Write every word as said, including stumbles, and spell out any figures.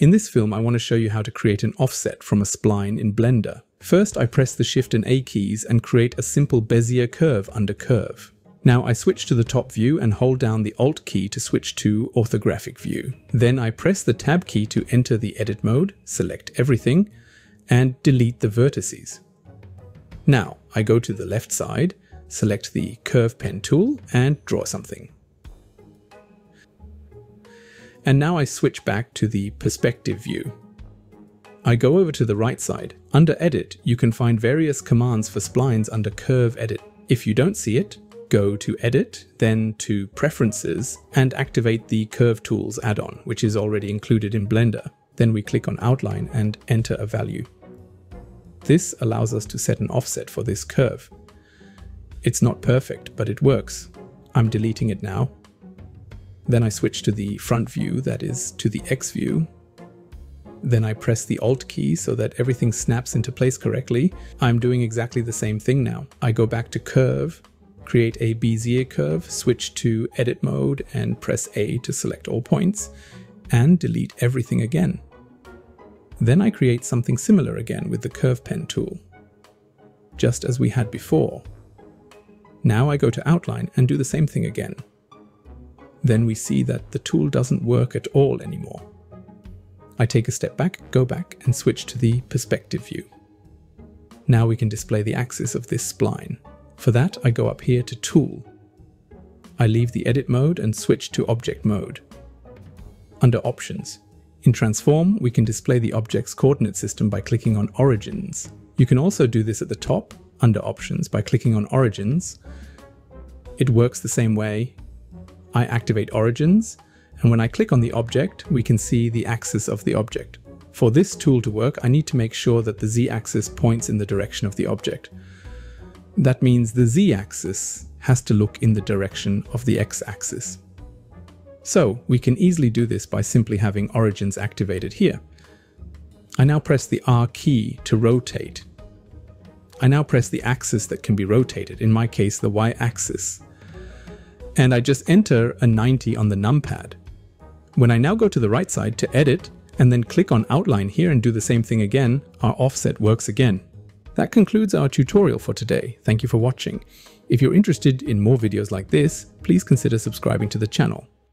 In this film, I want to show you how to create an offset from a spline in Blender. First, I press the Shift and A keys and create a simple Bezier curve under Curve. Now I switch to the top view and hold down the Alt key to switch to orthographic view. Then I press the Tab key to enter the edit mode, select everything, and delete the vertices. Now I go to the left side, select the Curve Pen tool, and draw something. And now I switch back to the perspective view. I go over to the right side. Under Edit, you can find various commands for splines under Curve Edit. If you don't see it, go to Edit, then to Preferences, and activate the Curve Tools add-on, which is already included in Blender. Then we click on Outline and enter a value. This allows us to set an offset for this curve. It's not perfect, but it works. I'm deleting it now. Then I switch to the front view, that is, to the X view. Then I press the Alt key so that everything snaps into place correctly. I'm doing exactly the same thing now. I go back to Curve, create a Bezier curve, switch to Edit mode and press A to select all points, and delete everything again. Then I create something similar again with the Curve Pen tool, just as we had before. Now I go to Outline and do the same thing again. Then we see that the tool doesn't work at all anymore. I take a step back, go back, and switch to the perspective view. Now we can display the axis of this spline. For that, I go up here to Tool. I leave the edit mode and switch to object mode. Under Options, in Transform, we can display the object's coordinate system by clicking on Origins. You can also do this at the top, under Options, by clicking on Origins. It works the same way. I activate Origins, and when I click on the object, we can see the axis of the object. For this tool to work, I need to make sure that the z-axis points in the direction of the object. That means the z-axis has to look in the direction of the x-axis. So we can easily do this by simply having Origins activated here. I now press the R key to rotate. I now press the axis that can be rotated, in my case the y-axis. And I just enter a ninety on the numpad. When I now go to the right side to edit and then click on Outline here and do the same thing again, our offset works again. That concludes our tutorial for today. Thank you for watching. If you're interested in more videos like this, please consider subscribing to the channel.